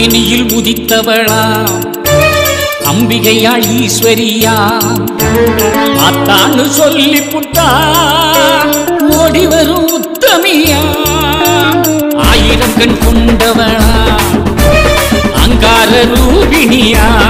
மோகினியில் உதித்தவளாம் அம்பிகையாள் ஈஸ்வரியாம் ஆத்தான்னு சொல்லி புட்டான் ஓடி வரும் உத்தமியாம் ஆயிரம் கண் கொண்டவளாம் அங்கார ரூபிணியாம்.